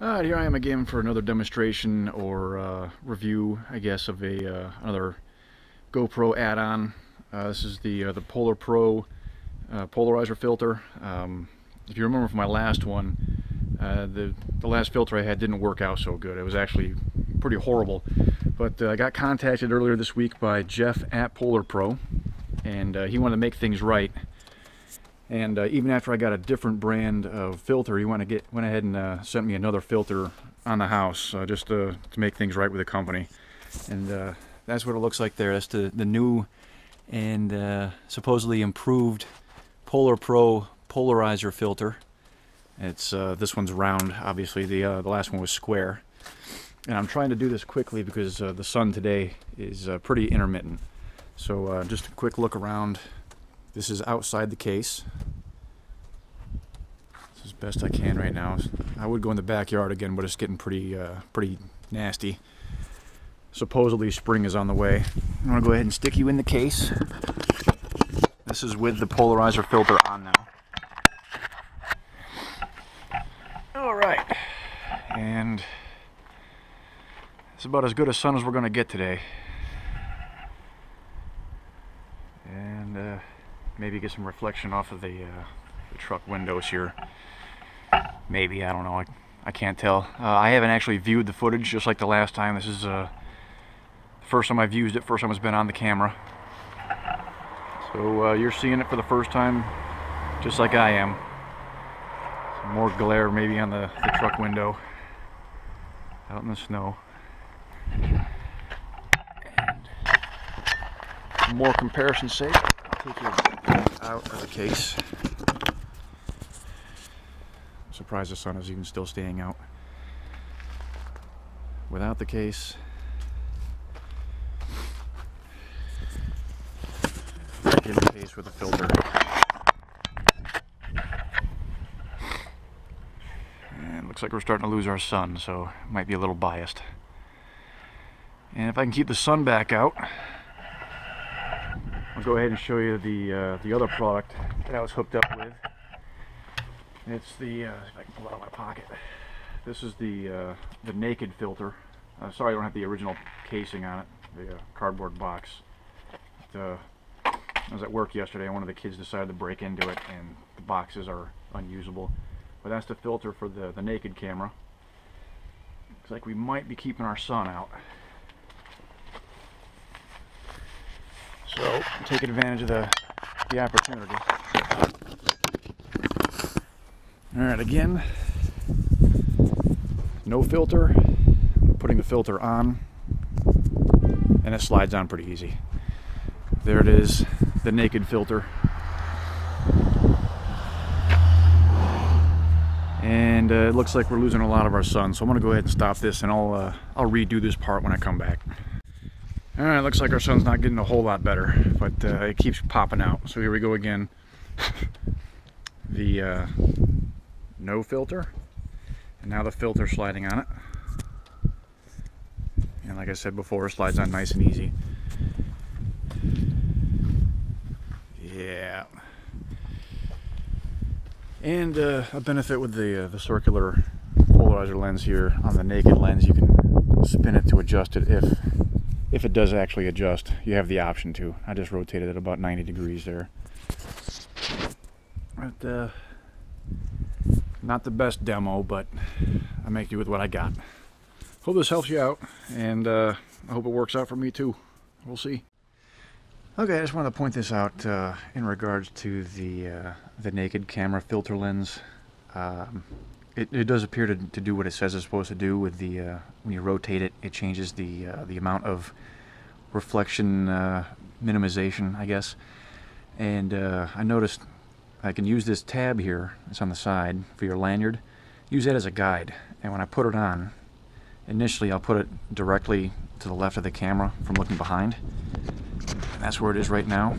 Alright, here I am again for another demonstration or review, I guess, of another GoPro add-on. This is the Polar Pro polarizer filter. If you remember from my last one, the last filter I had didn't work out so good. It was actually pretty horrible. But I got contacted earlier this week by Jeff at Polar Pro, and he wanted to make things right. And even after I got a different brand of filter, he went ahead and sent me another filter on the house just to make things right with the company. And that's what it looks like there. That's the new and supposedly improved Polar Pro polarizer filter. It's this one's round, obviously. The last one was square. And I'm trying to do this quickly because the sun today is pretty intermittent. So just a quick look around. This is outside the case. This is best I can right now. I would go in the backyard again, but it's getting pretty nasty. Supposedly spring is on the way. I'm gonna go ahead and stick you in the case. This is with the polarizer filter on now. All right, and it's about as good a sun as we're gonna get today. And maybe get some reflection off of the truck windows here. Maybe, I don't know, I can't tell. I haven't actually viewed the footage, just like the last time. This is the first time I've used it, first time it's been on the camera. So you're seeing it for the first time, just like I am. Some more glare maybe on the truck window, out in the snow. And for more comparison's sake, I'll take your out of the case. I'm surprised the sun is even still staying out. Without the case. In the case with a filter. And looks like we're starting to lose our sun, so it might be a little biased. And if I can keep the sun back out, I'll go ahead and show you the other product that I was hooked up with. It's the if I can pull it out of my pocket. This is the naked filter. Sorry, I don't have the original casing on it, the cardboard box. But, I was at work yesterday, and one of the kids decided to break into it, and the boxes are unusable. But that's the filter for the naked camera. Looks like we might be keeping our sun out. So, take advantage of the opportunity. Alright, again, no filter. I'm putting the filter on, and it slides on pretty easy. There it is, the naked filter. And it looks like we're losing a lot of our sun, so I'm going to go ahead and stop this, and I'll redo this part when I come back. All right, looks like our sun's not getting a whole lot better, but it keeps popping out. So here we go again. The no filter, and now the filter sliding on it. And like I said before, it slides on nice and easy. Yeah. And a benefit with the circular polarizer lens here on the naked lens, you can spin it to adjust it if it does actually adjust. You have the option to. I just rotated it about 90 degrees there. But, not the best demo, but I make do with what I got. Hope this helps you out, and I hope it works out for me too. We'll see. Okay, I just wanted to point this out in regards to the naked camera filter lens. It does appear to do what it says it's supposed to do with the when you rotate it, it changes the amount of reflection minimization, I guess. And I noticed I can use this tab here, it's on the side for your lanyard, use that as a guide. And when I put it on, initially I'll put it directly to the left of the camera from looking behind. And that's where it is right now.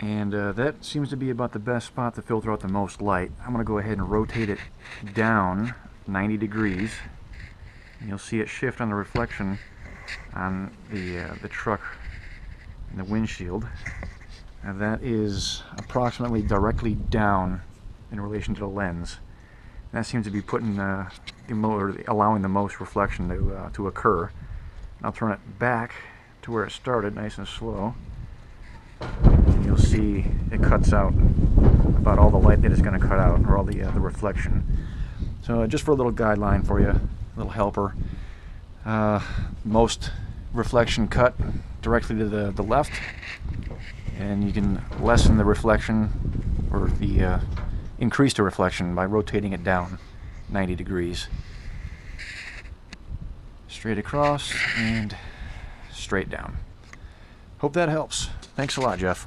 And that seems to be about the best spot to filter out the most light. I'm going to go ahead and rotate it down 90 degrees. And you'll see it shift on the reflection on the truck and the windshield. And that is approximately directly down in relation to the lens. That seems to be putting allowing the most reflection to occur. I'll turn it back to where it started, nice and slow. And you'll see it cuts out about all the light that it's going to cut out, or all the reflection. So just for a little guideline for you, a little helper. Most reflection cut directly to the left, and you can lessen the reflection, or the increase the reflection, by rotating it down 90 degrees. Straight across and straight down. Hope that helps. Thanks a lot, Jeff.